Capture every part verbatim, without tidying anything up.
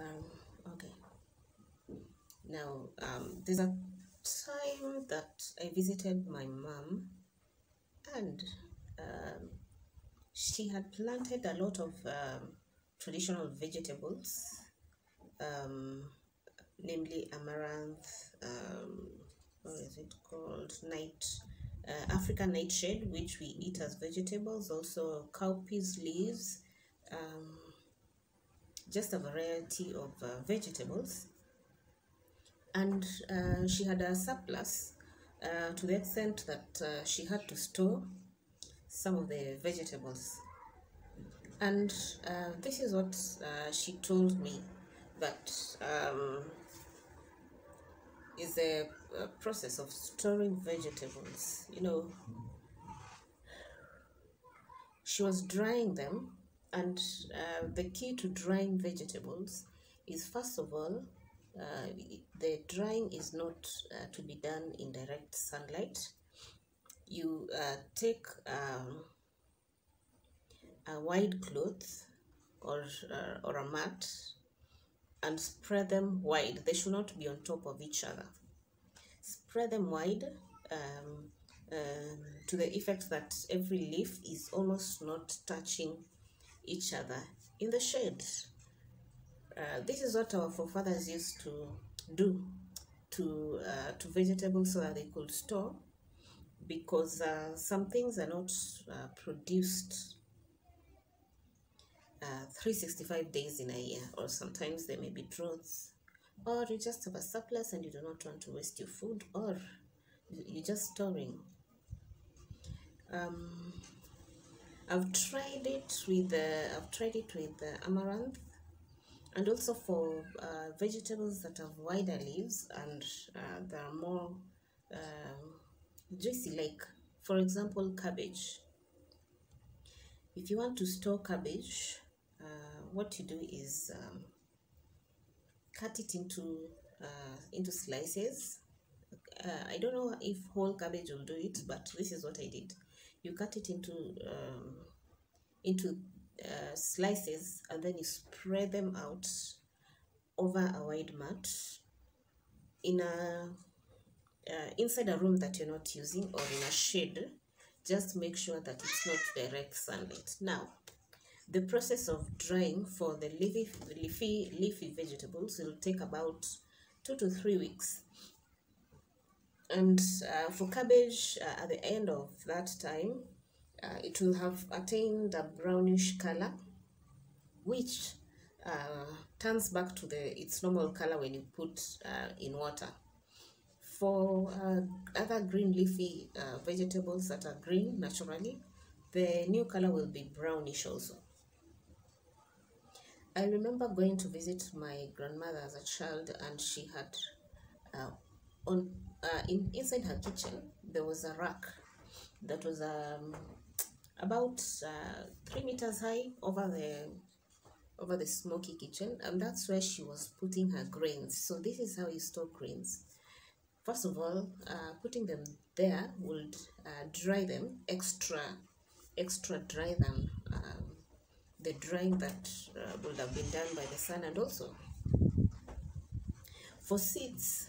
Um, okay. Now, um, there's a time that I visited my mom, and um, she had planted a lot of um, traditional vegetables, um, namely amaranth, um, what is it called, night, uh, African nightshade, which we eat as vegetables, also cowpeas leaves, um, just a variety of uh, vegetables. And uh, she had a surplus uh, to the extent that uh, she had to store some of the vegetables. And uh, this is what uh, she told me, that um, is a, a process of storing vegetables. You know, she was drying them, and uh, the key to drying vegetables is, first of all, uh, the drying is not uh, to be done in direct sunlight. You uh, take um, a wide cloth or, uh, or a mat and spread them wide. They should not be on top of each other. Spread them wide um, uh, to the effect that every leaf is almost not touching each other in the shade. Uh, this is what our forefathers used to do to, uh, to vegetables, so that they could store, because uh, some things are not uh, produced Uh, three hundred sixty-five days in a year, or sometimes there may be droughts, or you just have a surplus and you do not want to waste your food, or you're just storing. Um, I've tried it with uh, I've tried it with uh, amaranth, and also for uh, vegetables that have wider leaves and uh, they are more um, juicy, like for example cabbage. If you want to store cabbage, Uh, what you do is um, cut it into uh, into slices. Uh, I don't know if whole cabbage will do it, but this is what I did. You cut it into um, into uh, slices, and then you spread them out over a wide mat in a uh, inside a room that you're not using, or in a shade. Just make sure that it's not direct sunlight. Now, the process of drying for the leafy, leafy, leafy vegetables will take about two to three weeks. And uh, for cabbage, uh, at the end of that time, uh, it will have attained a brownish color, which uh, turns back to the its normal color when you put uh, in water. For uh, other green leafy uh, vegetables that are green naturally, the new color will be brownish also. I remember going to visit my grandmother as a child, and she had uh, on uh, in inside her kitchen there was a rack that was um, about uh, three meters high over the over the smoky kitchen, and that's where she was putting her grains. So this is how you store grains. First of all, uh, putting them there would uh, dry them extra extra dry than um, the drying that uh, would have been done by the sun. And also for seeds,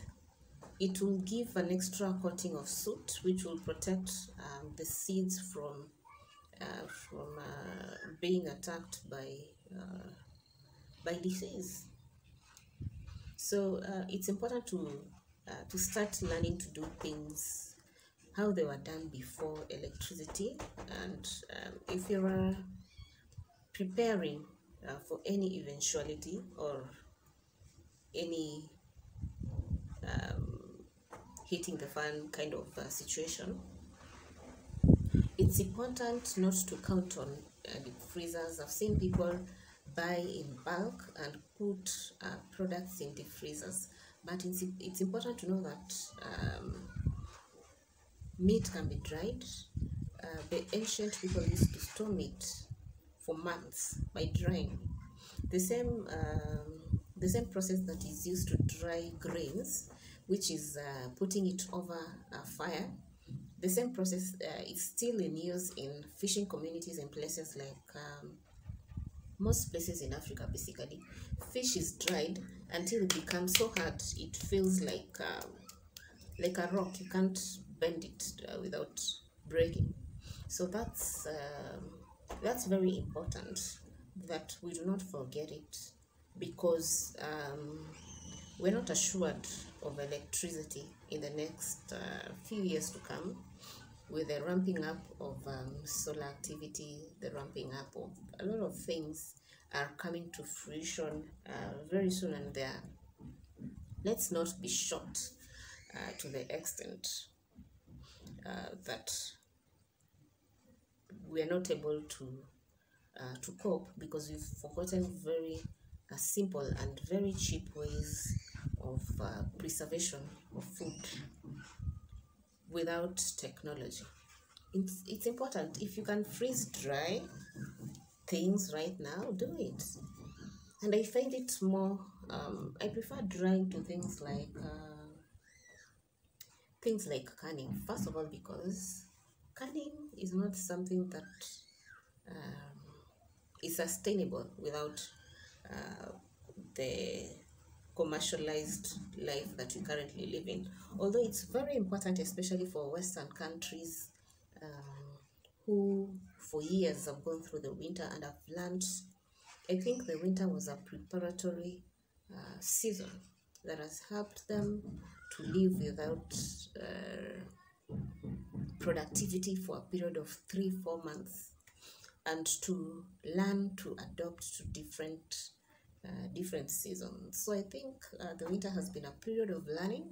it will give an extra coating of soot, which will protect um, the seeds from uh, from uh, being attacked by uh, by disease. So uh, it's important to uh, to start learning to do things how they were done before electricity. And um, if you are preparing uh, for any eventuality or any um, hitting the fan kind of uh, situation, it's important not to count on uh, deep freezers. I've seen people buy in bulk and put uh, products in deep freezers, but it's, it's important to know that um, meat can be dried. Uh, the ancient people used to store meat for months by drying. The same, um, the same process that is used to dry grains, which is uh, putting it over a fire. The same process uh, is still in use in fishing communities and places like um, most places in Africa, basically, fish is dried until it becomes so hard it feels like um, like a rock. You can't bend it uh, without breaking. So that's um, that's very important that we do not forget it, because um, we're not assured of electricity in the next uh, few years to come, with the ramping up of um, solar activity, the ramping up of a lot of things are coming to fruition uh, very soon, and there. Let's not be shocked uh, to the extent uh, that we are not able to uh, to cope, because we've forgotten very uh, simple and very cheap ways of uh, preservation of food without technology. It's, it's important. If you can freeze dry things right now, do it. And I find it more, um, I prefer drying to things like, uh, things like canning. First of all, because canning is not something that um, is sustainable without uh, the commercialized life that we currently live in, although it's very important, especially for Western countries um, who for years have gone through the winter and have learned. I think the winter was a preparatory uh, season that has helped them to live without uh, productivity for a period of three, four months, and to learn to adapt to different Uh, different seasons. So I think uh, the winter has been a period of learning.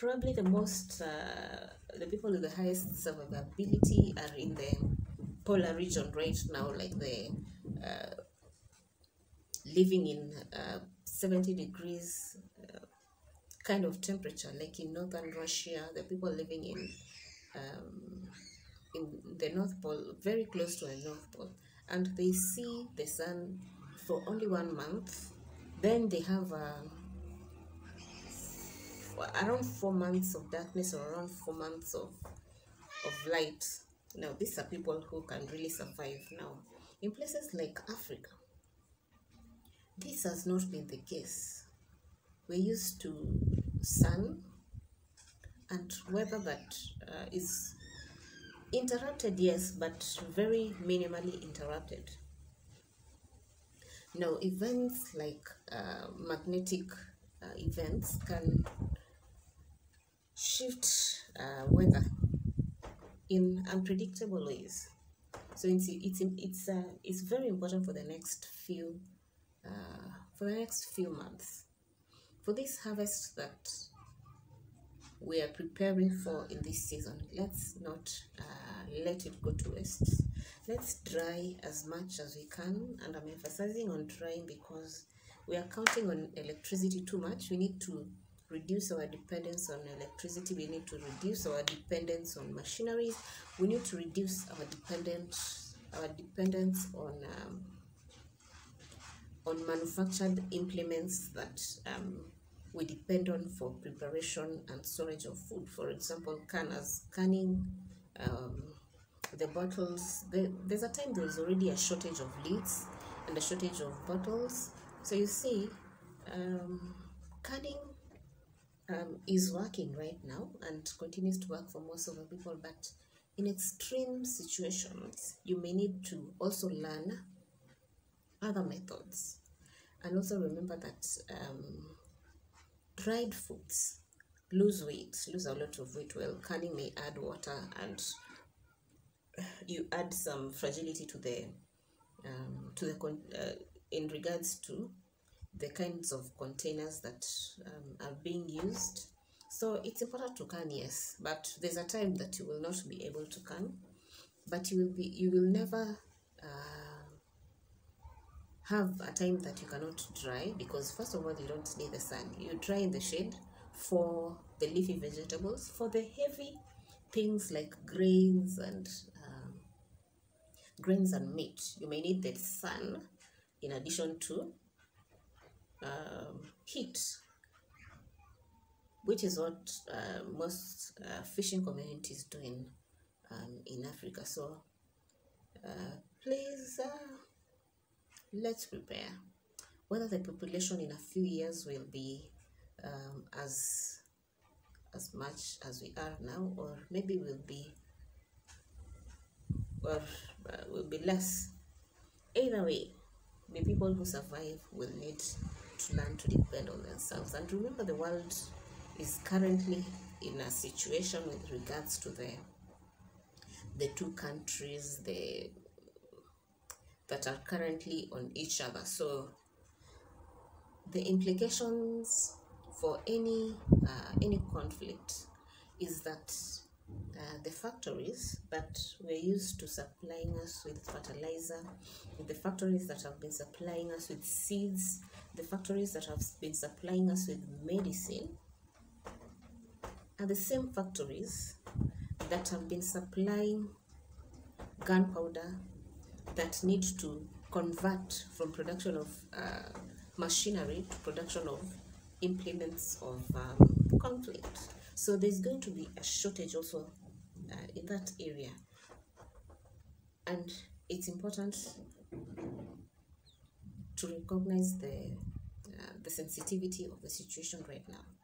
Probably the most uh, the people with the highest survivability are in the polar region right now, like the uh, living in uh, seventy degrees uh, kind of temperature, like in northern Russia. The people living in um, in the North Pole, very close to the North Pole, and they see the sun for only one month, then they have uh, around four months of darkness, or around four months of of light. Now these are people who can really survive. Now in places like Africa, this has not been the case. We're used to sun and weather that uh, is interrupted, yes, but very minimally interrupted. Now, events like uh, magnetic uh, events can shift uh, weather in unpredictable ways. So it's it's it's uh, it's very important for the next few uh, for the next few months, for this harvest that we are preparing for in this season. Let's not uh, let it go to waste. Let's dry as much as we can, and I'm emphasizing on drying because we are counting on electricity too much. We need to reduce our dependence on electricity. We need to reduce our dependence on machineries. We need to reduce our dependence our dependence on um, on manufactured implements that um, we depend on for preparation and storage of food. For example, canners, canning, um, the bottles. The, there's a time there's already a shortage of lids and a shortage of bottles. So you see, um, canning um, is working right now and continues to work for most of the people. But in extreme situations, you may need to also learn other methods. And also remember that Um, dried foods lose weight, lose a lot of weight. Well, canning may add water, and you add some fragility to the um, to the con uh, in regards to the kinds of containers that um, are being used. So it's important to can, yes, but there's a time that you will not be able to can, but you will be you will never uh, have a time that you cannot dry, because first of all, you don't need the sun. You dry in the shade for the leafy vegetables. For the heavy things like grains and um, grains and meat, you may need the sun in addition to um, heat, which is what uh, most uh, fishing communities do in um, in Africa. So uh, please. Uh, let's prepare. Whether the population in a few years will be um, as as much as we are now, or maybe will be or uh, will be less. Either way, the people who survive will need to learn to depend on themselves. And remember, the world is currently in a situation with regards to the the two countries the that are currently on each other. So the implications for any uh, any conflict is that uh, the factories that were used to supplying us with fertilizer, the factories that have been supplying us with seeds, the factories that have been supplying us with medicine, are the same factories that have been supplying gunpowder that need to convert from production of uh, machinery to production of implements of um, conflict. So there's going to be a shortage also uh, in that area, and it's important to recognize the uh, the sensitivity of the situation right now.